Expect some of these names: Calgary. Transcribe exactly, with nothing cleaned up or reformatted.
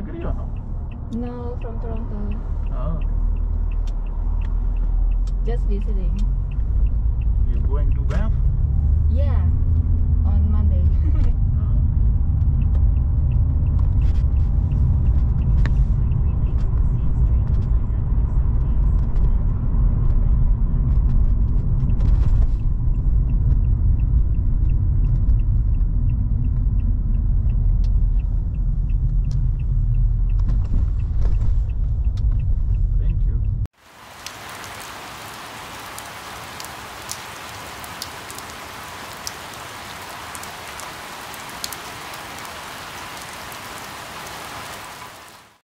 Calgary or not? No, from Toronto. Oh. Just visiting. You're going to where?